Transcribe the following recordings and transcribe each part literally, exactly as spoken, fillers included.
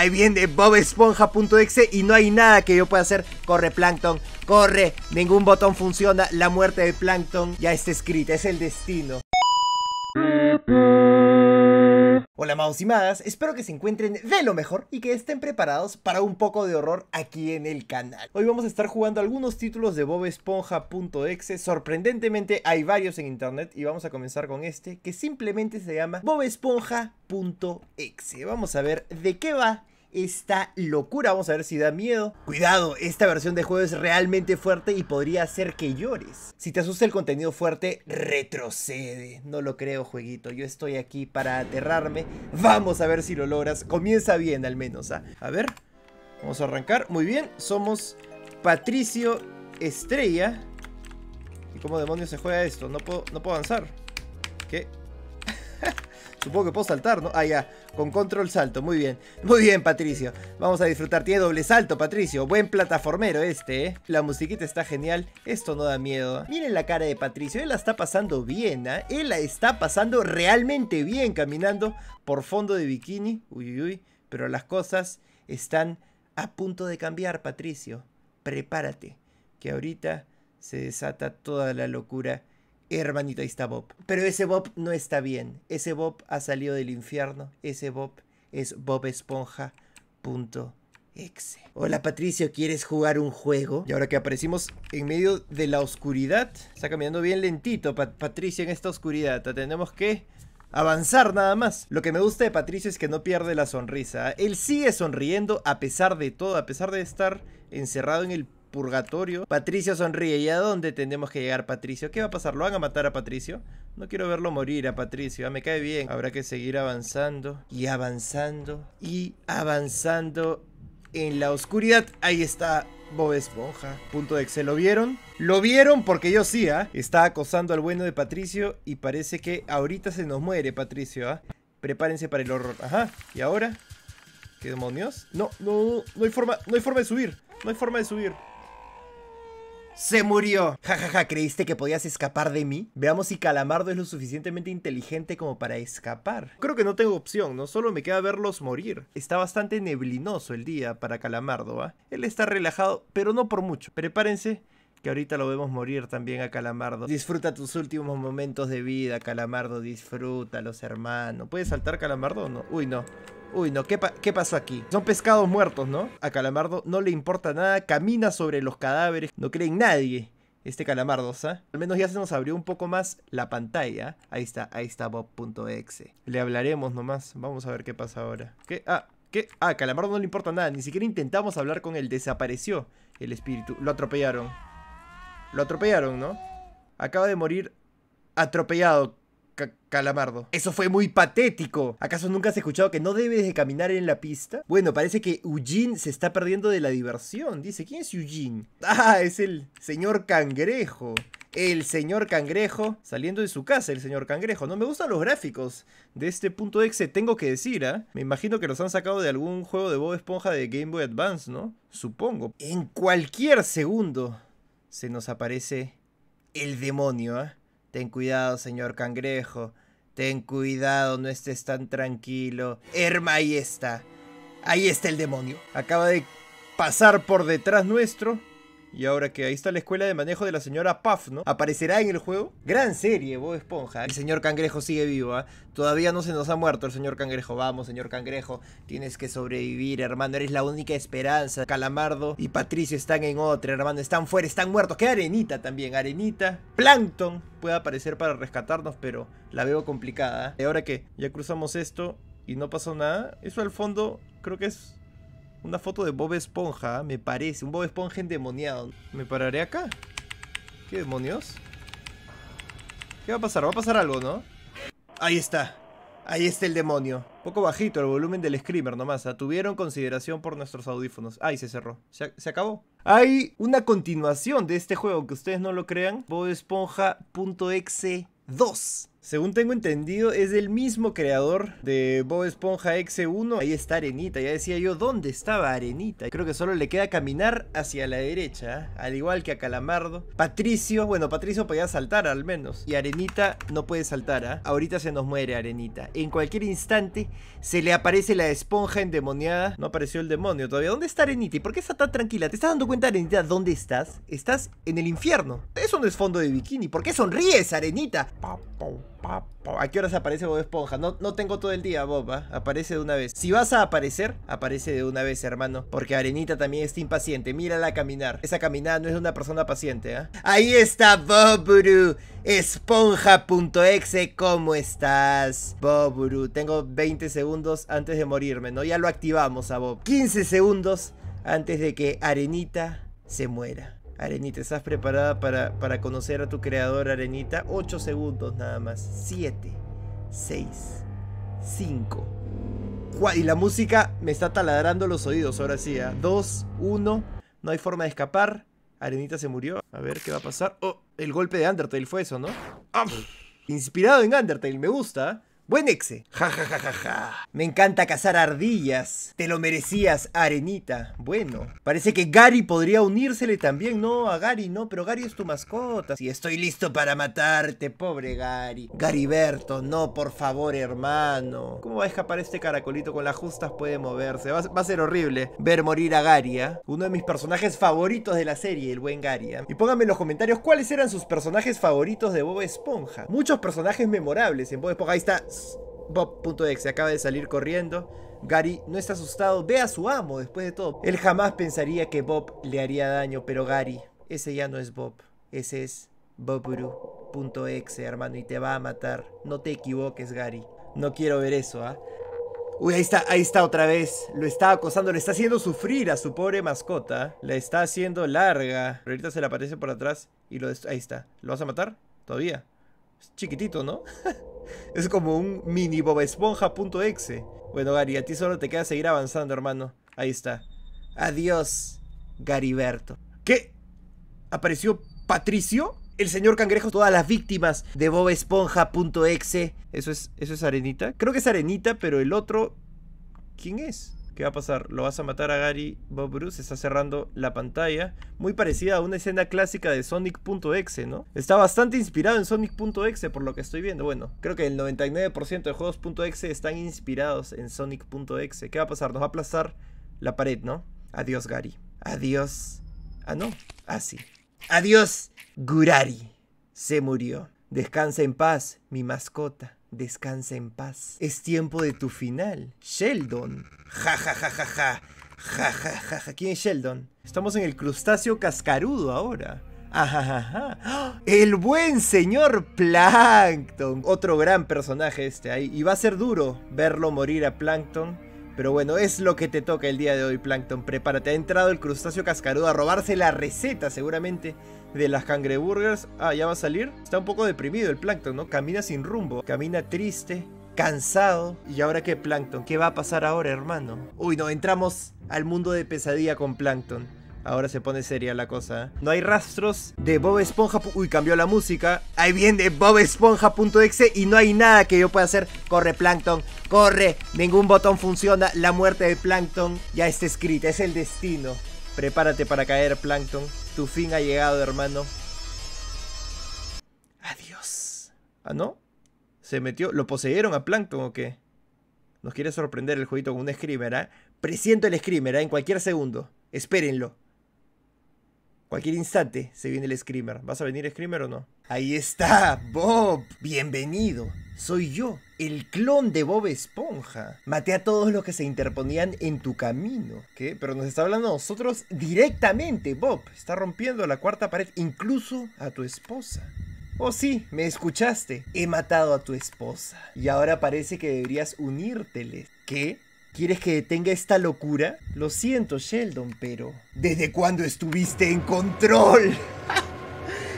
ahí viene Bob Esponja punto exe y no hay nada que yo pueda hacer. Corre, Plankton, corre. Ningún botón funciona. La muerte de Plankton ya está escrita, es el destino. Hola Maus y Magas, espero que se encuentren de lo mejor y que estén preparados para un poco de horror aquí en el canal. Hoy vamos a estar jugando algunos títulos de Bob Esponja punto exe. Sorprendentemente hay varios en internet y vamos a comenzar con este que simplemente se llama Bob Esponja punto exe. Vamos a ver de qué va esta locura, vamos a ver si da miedo. Cuidado, esta versión de juego es realmente fuerte y podría hacer que llores. Si te asusta el contenido fuerte, retrocede. No lo creo, jueguito, yo estoy aquí para aterrarme. Vamos a ver si lo logras, comienza bien al menos, ¿ah? A ver, vamos a arrancar, muy bien. Somos Patricio Estrella. ¿Y cómo demonios se juega esto? No puedo, no puedo avanzar. ¿Qué? Supongo que puedo saltar, ¿no? Ah, ya, con control salto, muy bien. Muy bien, Patricio, vamos a disfrutar. Tiene doble salto, Patricio, buen plataformero este, ¿eh? La musiquita está genial. Esto no da miedo, ¿eh? Miren la cara de Patricio, él la está pasando bien, ¿eh? Él la está pasando realmente bien caminando por fondo de bikini. Uy, uy, uy, pero las cosas están a punto de cambiar, Patricio. Prepárate, que ahorita se desata toda la locura. Hermanito, ahí está Bob. Pero ese Bob no está bien. Ese Bob ha salido del infierno. Ese Bob es Bob Esponja punto exe. Hola, Patricio, ¿quieres jugar un juego? Y ahora que aparecimos en medio de la oscuridad. Está caminando bien lentito, Pat- Patricio, en esta oscuridad. Tenemos que avanzar nada más. Lo que me gusta de Patricio es que no pierde la sonrisa. Él sigue sonriendo a pesar de todo. A pesar de estar encerrado en el purgatorio. Patricio sonríe. ¿Y a dónde tenemos que llegar, Patricio? ¿Qué va a pasar? ¿Lo van a matar a Patricio? No quiero verlo morir a Patricio. Ah, me cae bien. Habrá que seguir avanzando y avanzando y avanzando en la oscuridad. Ahí está Bob Esponja punto exe. ¿Lo vieron? Lo vieron porque yo sí, ¿ah? ¿eh? Está acosando al bueno de Patricio y parece que ahorita se nos muere Patricio, ¿ah? ¿eh? Prepárense para el horror. Ajá. ¿Y ahora? ¿Qué demonios? No, no, no hay forma, no hay forma de subir. No hay forma de subir. ¡Se murió! Ja, ja, ja, ¿creíste que podías escapar de mí? Veamos si Calamardo es lo suficientemente inteligente como para escapar. Creo que no tengo opción, ¿no? Solo me queda verlos morir. Está bastante neblinoso el día para Calamardo, ¿ah? ¿eh? Él está relajado, pero no por mucho. Prepárense, que ahorita lo vemos morir también a Calamardo. Disfruta tus últimos momentos de vida, Calamardo. Disfrútalos, hermano. ¿Puedes saltar, Calamardo, o no? Uy, no. Uy, no, ¿qué, pa ¿qué pasó aquí? Son pescados muertos, ¿no? A Calamardo no le importa nada, camina sobre los cadáveres, no cree en nadie este Calamardo, ¿sabes? Al menos ya se nos abrió un poco más la pantalla. Ahí está, ahí está Bob punto exe. Le hablaremos nomás, vamos a ver qué pasa ahora. ¿Qué? Ah, ¿qué? Ah, Calamardo no le importa nada, ni siquiera intentamos hablar con él, desapareció el espíritu. Lo atropellaron. Lo atropellaron, ¿no? Acaba de morir atropellado. Calamardo. Eso fue muy patético. ¿Acaso nunca has escuchado que no debes de caminar en la pista? Bueno, parece que Eugene se está perdiendo de la diversión. Dice, ¿quién es Eugene? Ah, es el señor Cangrejo. El señor Cangrejo saliendo de su casa, el señor Cangrejo. No me gustan los gráficos de este punto exe, tengo que decir, ¿ah? ¿eh? Me imagino que los han sacado de algún juego de Bob Esponja de Game Boy Advance, ¿no? Supongo. En cualquier segundo se nos aparece el demonio, ¿ah? ¿eh? Ten cuidado, señor Cangrejo. Ten cuidado, no estés tan tranquilo. Herma, ahí está. Ahí está el demonio. Acaba de pasar por detrás nuestro. Y ahora que ahí está la escuela de manejo de la señora Puff, ¿no? ¿Aparecerá en el juego? Gran serie, Bob Esponja. El señor Cangrejo sigue vivo, ¿eh? Todavía no se nos ha muerto el señor Cangrejo. Vamos, señor Cangrejo. Tienes que sobrevivir, hermano. Eres la única esperanza. Calamardo y Patricio están en otra, hermano. Están fuera, están muertos. Queda Arenita también, Arenita. Plankton puede aparecer para rescatarnos, pero la veo complicada, ¿eh? Y ahora que ya cruzamos esto y no pasó nada, eso al fondo creo que es una foto de Bob Esponja, me parece. Un Bob Esponja endemoniado. ¿Me pararé acá? ¿Qué demonios? ¿Qué va a pasar? Va a pasar algo, ¿no? Ahí está. Ahí está el demonio. Poco bajito el volumen del screamer nomás. ¿eh? Tuvieron consideración por nuestros audífonos. Ahí se cerró. Se, se acabó. Hay una continuación de este juego, que ustedes no lo crean. Bob Esponja punto exe dos. Según tengo entendido, es del mismo creador de Bob Esponja equis uno. Ahí está Arenita, ya decía yo, ¿dónde estaba Arenita? Creo que solo le queda caminar hacia la derecha, ¿eh? Al igual que a Calamardo. Patricio, bueno, Patricio podía saltar al menos. Y Arenita no puede saltar, ¿eh? Ahorita se nos muere Arenita. En cualquier instante se le aparece la esponja endemoniada. No apareció el demonio todavía. ¿Dónde está Arenita? ¿Y por qué está tan tranquila? ¿Te estás dando cuenta, Arenita, dónde estás? Estás en el infierno. Eso no es fondo de bikini. ¿Por qué sonríes, Arenita? Pau, pau. ¿A qué horas aparece Bob Esponja? No, no tengo todo el día, Bob, ¿eh? Aparece de una vez. Si vas a aparecer, aparece de una vez, hermano. Porque Arenita también está impaciente. Mírala caminar. Esa caminada no es de una persona paciente, ¿eh? Ahí está Boburu. Esponja.exe, ¿cómo estás, Boburu? Tengo veinte segundos antes de morirme, ¿no? Ya lo activamos a Bob. quince segundos antes de que Arenita se muera. Arenita, ¿estás preparada para, para conocer a tu creador, Arenita? ocho segundos nada más. siete, seis, cinco. Y la música me está taladrando los oídos ahora sí. ¿eh? dos, uno. No hay forma de escapar. Arenita se murió. A ver qué va a pasar. Oh, el golpe de Undertale fue eso, ¿no? ¡Ah! Inspirado en Undertale, me gusta. Buen exe. Ja, ja, ja, ja, ja. Me encanta cazar ardillas. Te lo merecías, Arenita. Bueno. Parece que Gary podría unírsele también. No, a Gary no, pero Gary es tu mascota. Sí, estoy listo para matarte, pobre Gary. Garyberto, no, por favor, hermano. ¿Cómo va a escapar este caracolito? Con las justas puede moverse. Va, va a ser horrible ver morir a Gary, ¿eh? Uno de mis personajes favoritos de la serie, el buen Gary, ¿eh? Y pónganme en los comentarios cuáles eran sus personajes favoritos de Bob Esponja. Muchos personajes memorables en Bob Esponja. Ahí está. Bob.exe acaba de salir corriendo. Gary no está asustado, ve a su amo después de todo. Él jamás pensaría que Bob le haría daño, pero Gary, ese ya no es Bob, ese es Boburu.exe, hermano, y te va a matar. No te equivoques, Gary. No quiero ver eso, ¿ah? ¿eh? Uy, ahí está, ahí está otra vez. Lo está acosando, le está haciendo sufrir a su pobre mascota. La está haciendo larga. Pero ahorita se le aparece por atrás y lo ahí está. ¿Lo vas a matar? Todavía. Es chiquitito, ¿no? Es como un mini Bob Esponja.exe. Bueno, Gary, a ti solo te queda seguir avanzando, hermano. Ahí está. Adiós, Garyberto. ¿Qué? ¿Apareció Patricio? El señor Cangrejo. Todas las víctimas de Bob Esponja.exe. ¿Eso es, ¿Eso es Arenita? Creo que es Arenita, pero el otro... ¿Quién es? ¿Qué va a pasar? ¿Lo vas a matar a Gary Bob Bruce? Está cerrando la pantalla. Muy parecida a una escena clásica de Sonic.exe, ¿no? Está bastante inspirado en Sonic.exe por lo que estoy viendo. Bueno, creo que el noventa y nueve por ciento de juegos.exe están inspirados en Sonic.exe. ¿Qué va a pasar? Nos va a aplastar la pared, ¿no? Adiós, Gary. Adiós. Ah, no. Así. Ah, adiós, Gurari. Se murió. Descansa en paz, mi mascota. Descansa en paz. Es tiempo de tu final, Sheldon. Ja, ja, ja, ja, ja. Ja, ja, ja, ja. ¿Quién es Sheldon? Estamos en el crustáceo cascarudo ahora. Ajá, ajá, ajá. El buen señor Plankton. Otro gran personaje este ahí. Y va a ser duro verlo morir a Plankton. Pero bueno, es lo que te toca el día de hoy, Plankton. Prepárate. Ha entrado el crustáceo cascarudo a robarse la receta, seguramente, de las cangreburgers. Ah, ya va a salir. Está un poco deprimido el Plankton, ¿no? Camina sin rumbo. Camina triste, cansado. ¿Y ahora qué, Plankton? ¿Qué va a pasar ahora, hermano? Uy, no, entramos al mundo de pesadilla con Plankton. Ahora se pone seria la cosa, ¿eh? No hay rastros de Bob Esponja. Uy, cambió la música. Ahí viene Bob Esponja.exe y no hay nada que yo pueda hacer. Corre, Plankton, corre. Ningún botón funciona. La muerte de Plankton ya está escrita. Es el destino. Prepárate para caer, Plankton. Tu fin ha llegado, hermano. Adiós. ¿Ah, no? ¿Se metió? ¿Lo poseyeron a Plankton o qué? Nos quiere sorprender el jueguito con un screamer, ¿ah? ¿eh? Presiento el screamer, ¿eh? En cualquier segundo. Espérenlo. Cualquier instante se viene el screamer. ¿Vas a venir screamer o no? Ahí está, Bob. Bienvenido. Soy yo, el clon de Bob Esponja. Maté a todos los que se interponían en tu camino. ¿Qué? Pero nos está hablando a nosotros directamente, Bob. Está rompiendo la cuarta pared, incluso a tu esposa. Oh sí, me escuchaste. He matado a tu esposa. Y ahora parece que deberías unírtele. ¿Qué? ¿Quieres que detenga esta locura? Lo siento, Sheldon, pero... ¿Desde cuándo estuviste en control?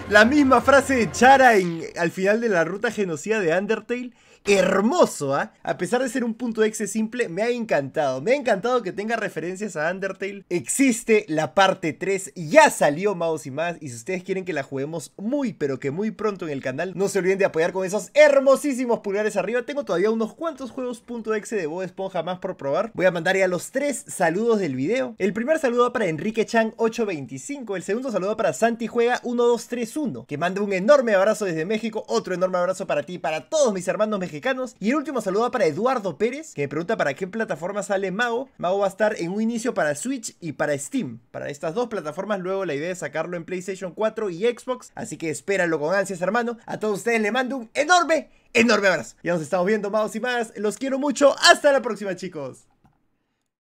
La misma frase de Chara en, al final de la ruta genocida de Undertale hermoso, ¿eh? A pesar de ser un punto .exe simple, me ha encantado. Me ha encantado que tenga referencias a Undertale. Existe la parte tres, ya salió Mouse y Más. Y si ustedes quieren que la juguemos muy, pero que muy pronto en el canal, no se olviden de apoyar con esos hermosísimos pulgares arriba. Tengo todavía unos cuantos juegos punto .exe de Bob Esponja más por probar. Voy a mandar ya los tres saludos del video. El primer saludo va para Enrique Chang ocho veinticinco. El segundo saludo va para Santijuega uno dos tres uno, que manda un enorme abrazo desde México. Otro enorme abrazo para ti y para todos mis hermanos mexicanos. Y el último saludo va para Eduardo Pérez, que me pregunta para qué plataforma sale Mago. Mago va a estar en un inicio para Switch y para Steam, para estas dos plataformas. Luego la idea es sacarlo en PlayStation cuatro y Xbox, así que espéralo con ansias, hermano. A todos ustedes les mando un enorme, enorme abrazo. Ya nos estamos viendo, Magos y Magas. Los quiero mucho. Hasta la próxima, chicos.